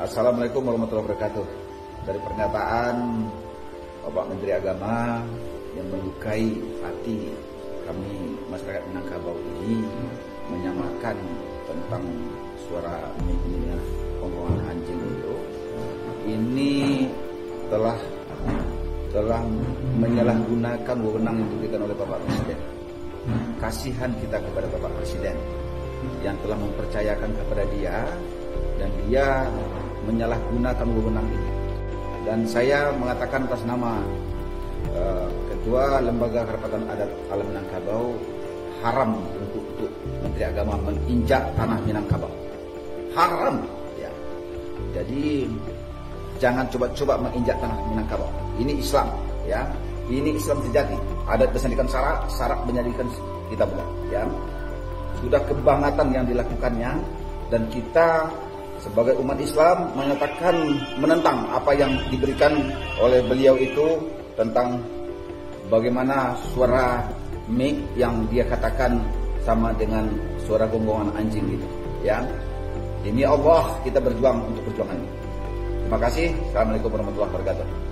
Assalamualaikum warahmatullahi wabarakatuh. Dari pernyataan Bapak Menteri Agama yang melukai hati kami masyarakat Minangkabau ini, menyamakan tentang suara media penggunaan anjing itu, ini telah menyalahgunakan wewenang yang diberikan oleh Bapak Presiden. Kasihan kita kepada Bapak Presiden yang telah mempercayakan kepada dia, dan dia menyalahgunakan wewenang ini. Dan saya mengatakan atas nama Ketua Lembaga Kerapatan Adat Minangkabau, haram untuk Menteri Agama menginjak tanah Minangkabau. Haram, ya. Jadi jangan coba-coba menginjak tanah Minangkabau. Ini Islam, ya. Ini Islam sejati. Adat bersandikan syarak, syarak menjadikan kita benar, ya. Sudah kebangatan yang dilakukannya, dan kita sebagai umat Islam menyatakan menentang apa yang diberikan oleh beliau itu tentang bagaimana suara mic yang dia katakan sama dengan suara gonggongan anjing gitu, ya. Demi Allah kita berjuang untuk perjuangan ini. Terima kasih. Assalamualaikum warahmatullahi wabarakatuh.